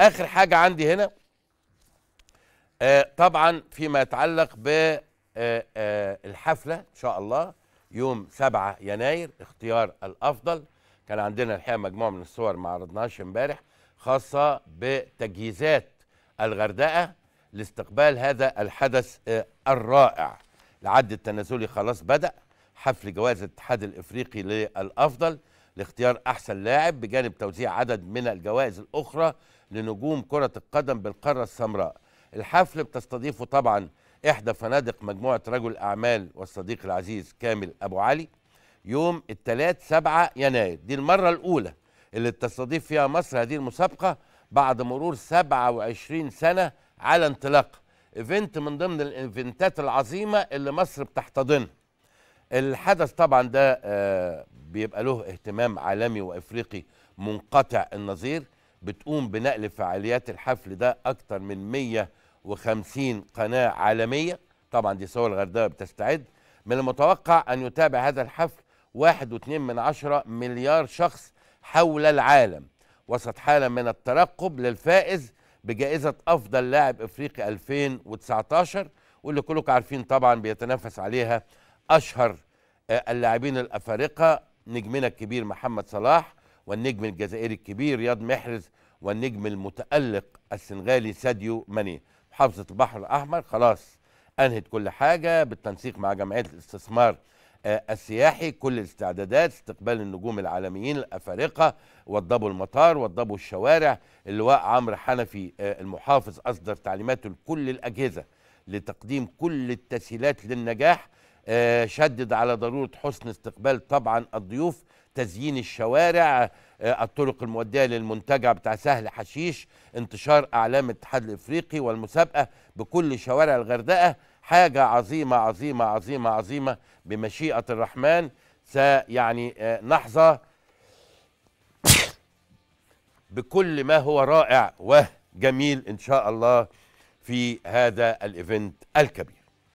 اخر حاجه عندي هنا طبعا فيما يتعلق بالحفله ان شاء الله يوم 7 يناير اختيار الافضل. كان عندنا الحقيقه مجموعه من الصور ما عرضناهاش امبارح خاصه بتجهيزات الغردقه لاستقبال هذا الحدث الرائع. العد التنازلي خلاص بدأ، حفل جوائز الاتحاد الافريقي للافضل لاختيار احسن لاعب بجانب توزيع عدد من الجوائز الاخرى لنجوم كرة القدم بالقارة السمراء. الحفل بتستضيفه طبعا احدى فنادق مجموعة رجل الاعمال والصديق العزيز كامل أبو علي يوم 3/7 يناير. دي المرة الاولى اللي بتستضيف فيها مصر هذه المسابقة بعد مرور 27 سنة على انطلاقها. ايفنت من ضمن الايفنتات العظيمة اللي مصر بتحتضنها. الحدث طبعا ده بيبقى له اهتمام عالمي وافريقي منقطع النظير. بتقوم بنقل فعاليات الحفل ده اكتر من 150 قناة عالمية. طبعا دي صور الغردقة بتستعد. من المتوقع ان يتابع هذا الحفل 1.2 مليار شخص حول العالم وسط حالة من الترقب للفائز بجائزة افضل لاعب افريقي 2019 واللي كلكم عارفين طبعا بيتنافس عليها اشهر اللاعبين الافارقه نجمنا الكبير محمد صلاح والنجم الجزائري الكبير رياض محرز والنجم المتالق السنغالي ساديو ماني. محافظه البحر الاحمر خلاص انهت كل حاجه بالتنسيق مع جمعيه الاستثمار السياحي كل الاستعدادات استقبال النجوم العالميين الافارقه. وضبوا المطار، وضبوا الشوارع. اللواء عمرو حنفي المحافظ اصدر تعليماته لكل الاجهزه لتقديم كل التسهيلات للنجاح. شدد على ضرورة حسن استقبال طبعا الضيوف، تزيين الشوارع، الطرق المؤدية للمنتجع بتاع سهل حشيش، انتشار أعلام الاتحاد الإفريقي والمسابقة بكل شوارع الغردقة. حاجة عظيمة عظيمة عظيمة عظيمة بمشيئة الرحمن. سيعني نحظى بكل ما هو رائع وجميل إن شاء الله في هذا الإيفنت الكبير.